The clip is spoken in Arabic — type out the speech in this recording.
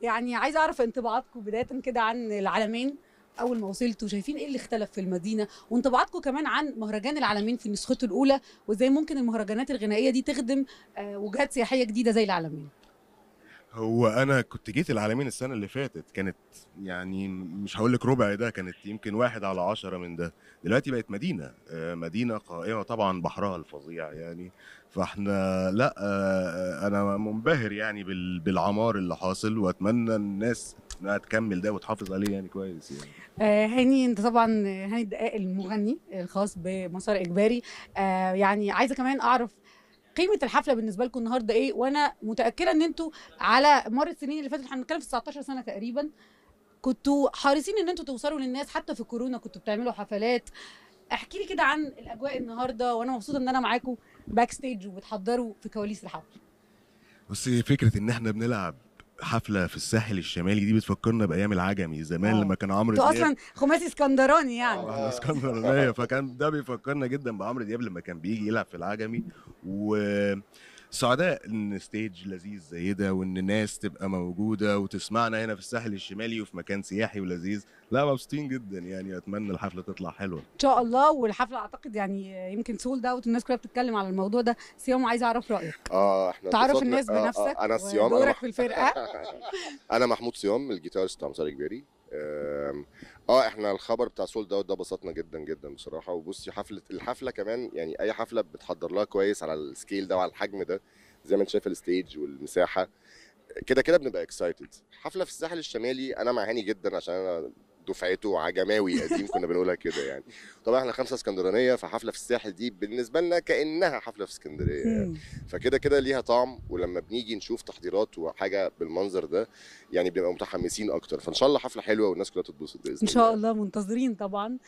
يعني عايزه اعرف انطباعاتكم بدايه كده عن العلمين اول ما وصلتوا، شايفين ايه اللي اختلف في المدينه، وانطباعاتكم كمان عن مهرجان العلمين في نسخته الاولى، وازاي ممكن المهرجانات الغنائيه دي تخدم وجهات سياحيه جديده زي العلمين. هو انا كنت جيت العلمين السنه اللي فاتت، كانت يعني مش هقول لك ربع ده، كانت يمكن 1/10 من ده. دلوقتي بقت مدينه قائمه طبعا، بحرها الفظيع يعني، فاحنا لا انا منبهر يعني بالعمار اللي حاصل، واتمنى الناس انها تكمل ده وتحافظ عليه يعني كويس يعني. هاني، انت طبعا هاني الدقاق المغني الخاص بمسار اجباري، يعني عايزه كمان اعرف قيمة الحفلة بالنسبة لكم النهارده ايه؟ وانا متأكدة ان انتوا على مر السنين اللي فاتت، احنا بنتكلم في 19 سنة تقريبا، كنتوا حريصين ان انتوا توصلوا للناس، حتى في كورونا كنتوا بتعملوا حفلات. احكي لي كده عن الاجواء النهارده، وانا مبسوطة ان انا معاكم باك ستيج وبتحضروا في كواليس الحفلة. بصي، فكرة ان احنا بنلعب حفله في الساحل الشمالي دي بتفكرنا بايام العجمي زمان. لما كان عمرو دياب، انتوا اصلا خماسي اسكندراني يعني. احنا اسكندرانيه، فكان ده بيفكرنا جدا بعمرو دياب لما كان بيجي يلعب في العجمي. وسعداء ان ستيج لذيذ زي ده، وان الناس تبقى موجوده وتسمعنا هنا في الساحل الشمالي وفي مكان سياحي ولذيذ. لا، مبسوطين جدا يعني، اتمنى الحفله تطلع حلوه ان شاء الله. والحفله اعتقد يعني يمكن سولد اوت، والناس كلها بتتكلم على الموضوع ده. سيوم، عايز اعرف رايك. احنا تعرف الناس بنفسك. انا سيوم، دورك في الفرقه. انا محمود سيوم، الجيتارست بتاع ستامساري الجباري. احنا الخبر بتاع سولد اوت ده بسطنا جدا جدا بصراحه. وبصي، الحفله كمان يعني اي حفله بتحضر لها كويس على السكيل ده وعلى الحجم ده، زي ما انت شايف الستيج والمساحه كده بنبقى اكسايتد. حفله في الساحل الشمالي انا مع هاني جدا، عشان انا دفعته عجماوي قديم، كنا بنقولها كده يعني. طبعا احنا 5 اسكندرانيه، فحفله في الساحل دي بالنسبه لنا كانها حفله في اسكندريه يعني. فكده ليها طعم، ولما بنيجي نشوف تحضيرات وحاجه بالمنظر ده يعني بنبقى متحمسين اكتر. فان شاء الله حفله حلوه والناس كلها تتبسط باذن الله. ان شاء الله، منتظرين طبعا.